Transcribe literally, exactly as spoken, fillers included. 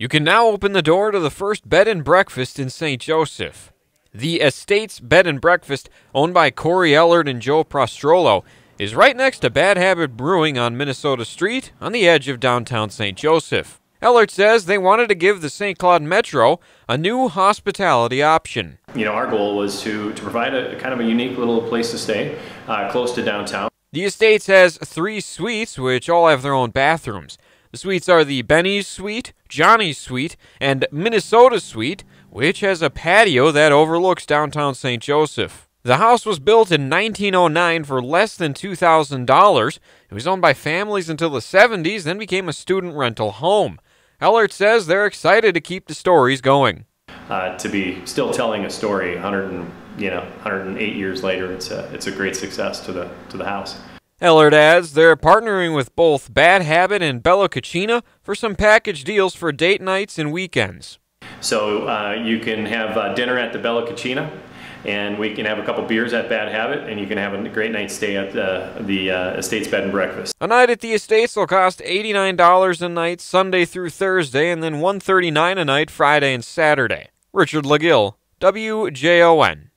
You can now open the door to the first bed and breakfast in Saint Joseph. The Estates Bed and Breakfast, owned by Cory Ehlert and Joe Prostrollo, is right next to Bad Habit Brewing on Minnesota Street on the edge of downtown Saint Joseph. Ehlert says they wanted to give the Saint Cloud Metro a new hospitality option. You know, our goal was to, to provide a kind of a unique little place to stay uh, close to downtown. The Estates has three suites, which all have their own bathrooms. The suites are the Benny's Suite, Johnny's Suite, and Minnesota Suite, which has a patio that overlooks downtown Saint Joseph. The house was built in nineteen oh nine for less than two thousand dollars. It was owned by families until the seventies, then became a student rental home. Ehlert says they're excited to keep the stories going. Uh, to be still telling a story one hundred and, you know, one hundred eight years later, it's a, it's a great success to the, to the house. Ehlert adds they're partnering with both Bad Habit and Bella Cucina for some package deals for date nights and weekends. So uh, you can have uh, dinner at the Bella Cucina, and we can have a couple beers at Bad Habit, and you can have a great night's stay at uh, the uh, Estates Bed and Breakfast. A night at the Estates will cost eighty-nine dollars a night Sunday through Thursday, and then one hundred thirty-nine dollars a night Friday and Saturday. Richard Legill, W J O N.